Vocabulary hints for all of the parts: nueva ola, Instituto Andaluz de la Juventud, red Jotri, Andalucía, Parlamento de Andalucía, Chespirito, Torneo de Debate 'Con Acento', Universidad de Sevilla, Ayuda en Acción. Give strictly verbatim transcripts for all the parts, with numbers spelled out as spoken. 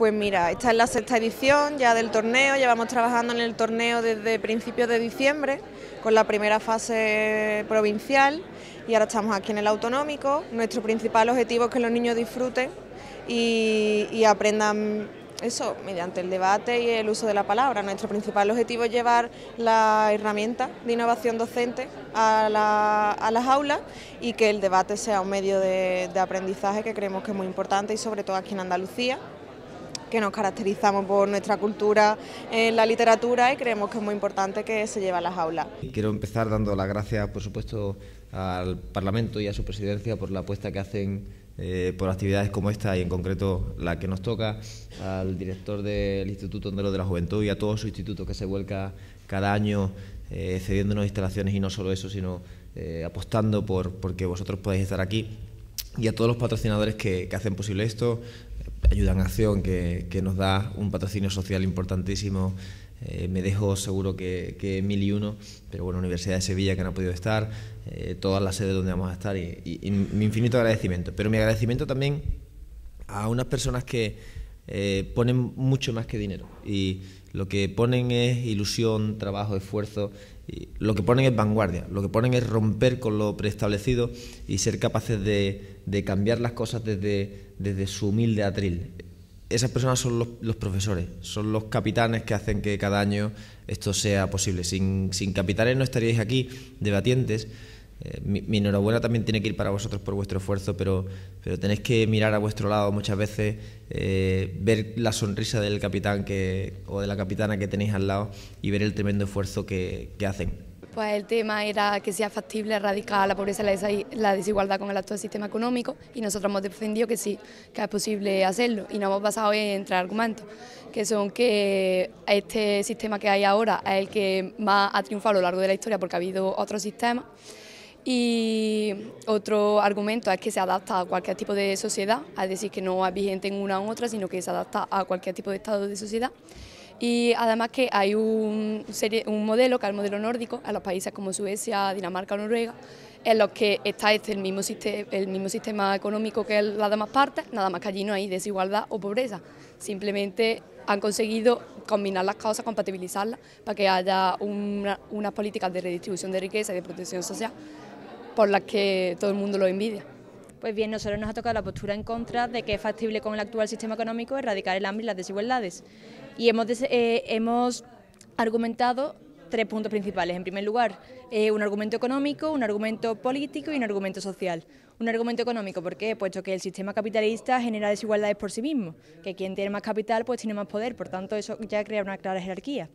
Pues mira, esta es la sexta edición ya del torneo, llevamos trabajando en el torneo desde principios de diciembre, con la primera fase provincial y ahora estamos aquí en el autonómico. Nuestro principal objetivo es que los niños disfruten y, y aprendan eso mediante el debate y el uso de la palabra. Nuestro principal objetivo es llevar la herramienta de innovación docente a, la, a las aulas y que el debate sea un medio de, de aprendizaje que creemos que es muy importante y sobre todo aquí en Andalucía, que nos caracterizamos por nuestra cultura en la literatura y creemos que es muy importante que se lleve a las aulas. Quiero empezar dando las gracias, por supuesto, al Parlamento y a su presidencia por la apuesta que hacen eh, por actividades como esta y en concreto la que nos toca, al director del Instituto Andaluz de la Juventud y a todo su instituto que se vuelca cada año eh, cediéndonos instalaciones y no solo eso, sino eh, apostando por porque vosotros podáis estar aquí, y a todos los patrocinadores que, que hacen posible esto. Ayuda en Acción, que, que nos da un patrocinio social importantísimo, eh, me dejo seguro que, que mil y uno, pero bueno, Universidad de Sevilla, que no ha podido estar, eh, todas las sedes donde vamos a estar, y, y, y mi infinito agradecimiento. Pero mi agradecimiento también a unas personas que eh, ponen mucho más que dinero, y lo que ponen es ilusión, trabajo, esfuerzo, y lo que ponen es vanguardia, lo que ponen es romper con lo preestablecido y ser capaces de, de cambiar las cosas desde, desde su humilde atril. Esas personas son los, los profesores, son los capitanes que hacen que cada año esto sea posible. Sin, sin capitanes no estaríais aquí, debatientes. Eh, mi, mi enhorabuena también tiene que ir para vosotros por vuestro esfuerzo, pero, pero tenéis que mirar a vuestro lado muchas veces, eh, ver la sonrisa del capitán que, o de la capitana que tenéis al lado y ver el tremendo esfuerzo que, que hacen. Pues el tema era que sea factible erradicar la pobreza y la desigualdad con el actual sistema económico, y nosotros hemos defendido que sí, que es posible hacerlo, y nos hemos basado en tres argumentos, que son que este sistema que hay ahora es el que más ha triunfado a lo largo de la historia porque ha habido otros sistemas. Y otro argumento es que se adapta a cualquier tipo de sociedad, es decir, que no es vigente en una u otra, sino que se adapta a cualquier tipo de estado de sociedad. Y además que hay un, serie, un modelo, que es el modelo nórdico, en los países como Suecia, Dinamarca o Noruega, en los que está este, el, mismo sistema, el mismo sistema económico que en las demás partes, nada más que allí no hay desigualdad o pobreza, simplemente han conseguido combinar las cosas, compatibilizarlas, para que haya una, unas políticas de redistribución de riqueza y de protección social por las que todo el mundo lo envidia. Pues bien, nosotros nos ha tocado la postura en contra de que es factible con el actual sistema económico erradicar el hambre y las desigualdades. Y hemos, eh, hemos argumentado tres puntos principales. En primer lugar, eh, un argumento económico, un argumento político y un argumento social. Un argumento económico, ¿por qué? Puesto que el sistema capitalista genera desigualdades por sí mismo, que quien tiene más capital pues tiene más poder, por tanto eso ya crea una clara jerarquía.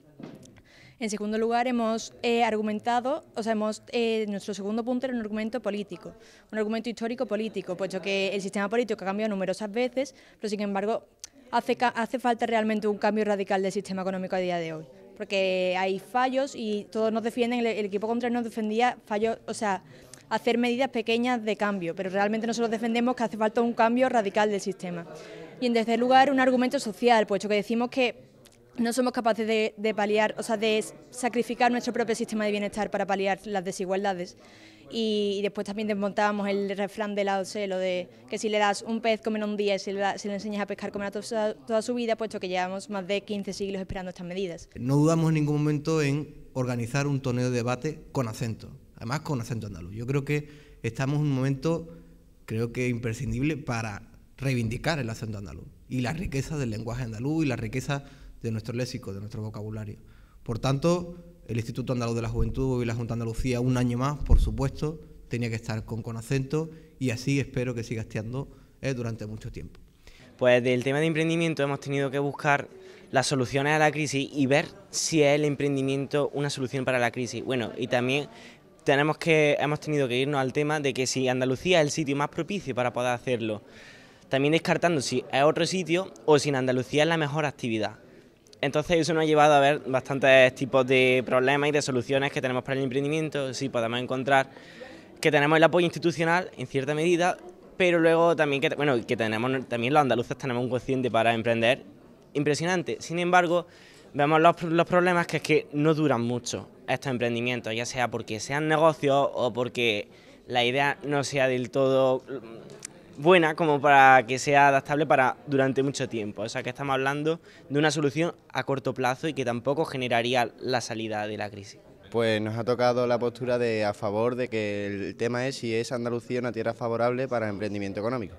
En segundo lugar, hemos eh, argumentado, o sea, hemos, eh, nuestro segundo punto era un argumento político, un argumento histórico-político, puesto que el sistema político ha cambiado numerosas veces, pero sin embargo hace, hace falta realmente un cambio radical del sistema económico a día de hoy, porque hay fallos y todos nos defienden, el, el equipo contrario nos defendía fallos, o sea, hacer medidas pequeñas de cambio, pero realmente nosotros defendemos que hace falta un cambio radical del sistema. Y en tercer lugar, un argumento social, puesto que decimos que no somos capaces de, de paliar, o sea, de sacrificar nuestro propio sistema de bienestar para paliar las desigualdades. Y, y después también desmontábamos el refrán de la O C E, lo de que si le das un pez comerá un día y si le, da, si le enseñas a pescar comerá toda, toda su vida, puesto que llevamos más de quince siglos esperando estas medidas. No dudamos en ningún momento en organizar un torneo de debate con acento, además con acento andaluz. Yo creo que estamos en un momento, creo que imprescindible, para reivindicar el acento andaluz y la riqueza del lenguaje andaluz y la riqueza de nuestro léxico, de nuestro vocabulario. Por tanto, el Instituto Andaluz de la Juventud y la Junta de Andalucía, un año más, por supuesto, tenía que estar con, con acento, y así espero que siga estando eh, durante mucho tiempo. Pues del tema de emprendimiento hemos tenido que buscar las soluciones a la crisis y ver si es el emprendimiento una solución para la crisis. Bueno, y también tenemos que, hemos tenido que irnos al tema de que si Andalucía es el sitio más propicio para poder hacerlo, también descartando si es otro sitio o si en Andalucía es la mejor actividad. Entonces eso nos ha llevado a ver bastantes tipos de problemas y de soluciones que tenemos para el emprendimiento. Sí, podemos encontrar que tenemos el apoyo institucional en cierta medida, pero luego también que, bueno, que tenemos, también los andaluces tenemos un cociente para emprender impresionante. Sin embargo, vemos los, los problemas que es que no duran mucho estos emprendimientos, ya sea porque sean negocios o porque la idea no sea del todo buena como para que sea adaptable para durante mucho tiempo. O sea que estamos hablando de una solución a corto plazo y que tampoco generaría la salida de la crisis. Pues nos ha tocado la postura de a favor de que el tema es si es Andalucía una tierra favorable para el emprendimiento económico.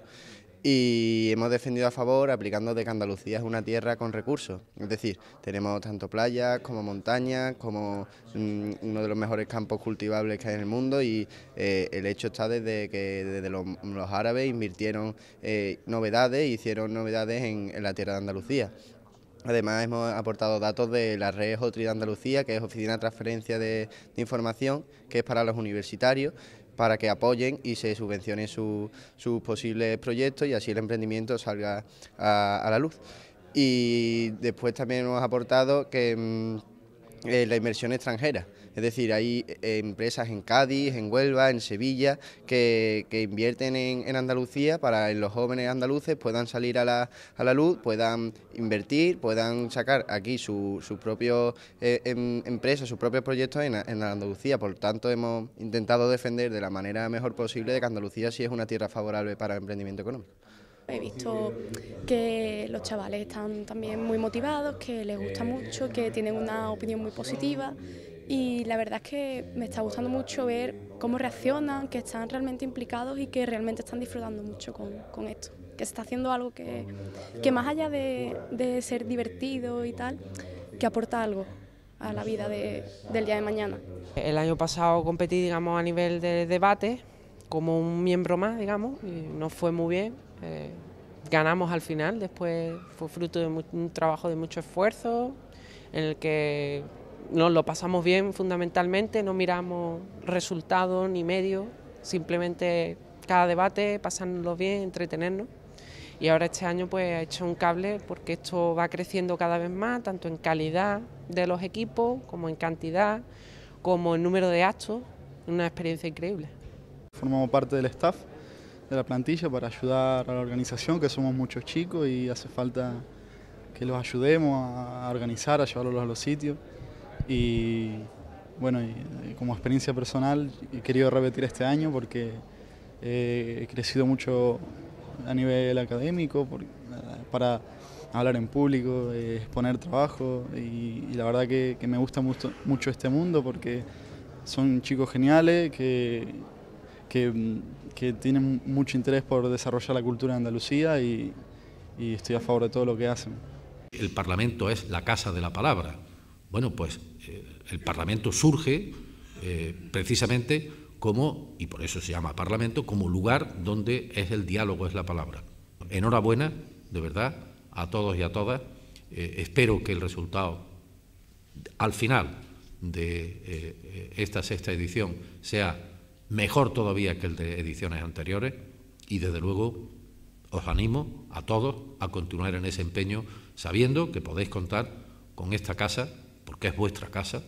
Y hemos defendido a favor aplicando de que Andalucía es una tierra con recursos, es decir, tenemos tanto playas como montañas, como mmm, uno de los mejores campos cultivables que hay en el mundo, y eh, el hecho está desde que desde los, los árabes invirtieron eh, novedades, hicieron novedades en, en la tierra de Andalucía. Además hemos aportado datos de la red Jotri de Andalucía, que es Oficina de Transferencia de, de Información, que es para los universitarios, para que apoyen y se subvencionen sus su posibles proyectos y así el emprendimiento salga a, a la luz. Y después también hemos aportado que mmm, eh, la inversión extranjera, es decir, hay eh, empresas en Cádiz, en Huelva, en Sevilla, que, que invierten en, en Andalucía para que los jóvenes andaluces puedan salir a la, a la luz, puedan invertir, puedan sacar aquí sus su propias eh, em, empresas, sus propios proyectos en, en Andalucía. Por tanto, hemos intentado defender de la manera mejor posible de que Andalucía sí es una tierra favorable para el emprendimiento económico. He visto que los chavales están también muy motivados, que les gusta mucho, que tienen una opinión muy positiva. Y la verdad es que me está gustando mucho ver cómo reaccionan, que están realmente implicados y que realmente están disfrutando mucho con, con esto. Que se está haciendo algo que, que más allá de, de ser divertido y tal, que aporta algo a la vida de, del día de mañana. El año pasado competí, digamos, a nivel de debate, como un miembro más, digamos, y no fue muy bien. Eh, ganamos al final, después fue fruto de un trabajo de mucho esfuerzo, en el que nos lo pasamos bien fundamentalmente, no miramos resultados ni medios, simplemente cada debate, pasárnoslo bien, entretenernos. Y ahora este año pues ha hecho un cable, porque esto va creciendo cada vez más, tanto en calidad de los equipos, como en cantidad, como en número de actos, una experiencia increíble. Formamos parte del staff, de la plantilla, para ayudar a la organización, que somos muchos chicos y hace falta que los ayudemos a organizar, a llevarlos a los sitios. Y bueno, y como experiencia personal he querido repetir este año porque he crecido mucho a nivel académico por, para hablar en público, exponer trabajo y, y la verdad que, que me gusta mucho, mucho este mundo porque son chicos geniales que, que, que tienen mucho interés por desarrollar la cultura de Andalucía y, y estoy a favor de todo lo que hacen. El Parlamento es la casa de la palabra. Bueno, pues eh, el Parlamento surge eh, precisamente como, y por eso se llama Parlamento, como lugar donde es el diálogo, es la palabra. Enhorabuena, de verdad, a todos y a todas. Eh, espero que el resultado, al final de eh, esta sexta edición, sea mejor todavía que el de ediciones anteriores y, desde luego, os animo a todos a continuar en ese empeño, sabiendo que podéis contar con esta casa, porque es vuestra casa.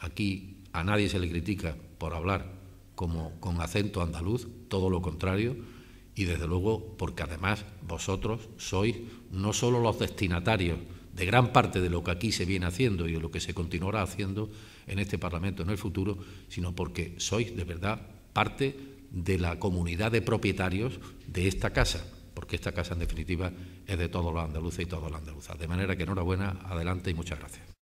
Aquí a nadie se le critica por hablar como con acento andaluz, todo lo contrario, y desde luego porque además vosotros sois no solo los destinatarios de gran parte de lo que aquí se viene haciendo y de lo que se continuará haciendo en este Parlamento en el futuro, sino porque sois de verdad parte de la comunidad de propietarios de esta casa, porque esta casa en definitiva es de todos los andaluces y todas las andaluzas. De manera que enhorabuena, adelante y muchas gracias.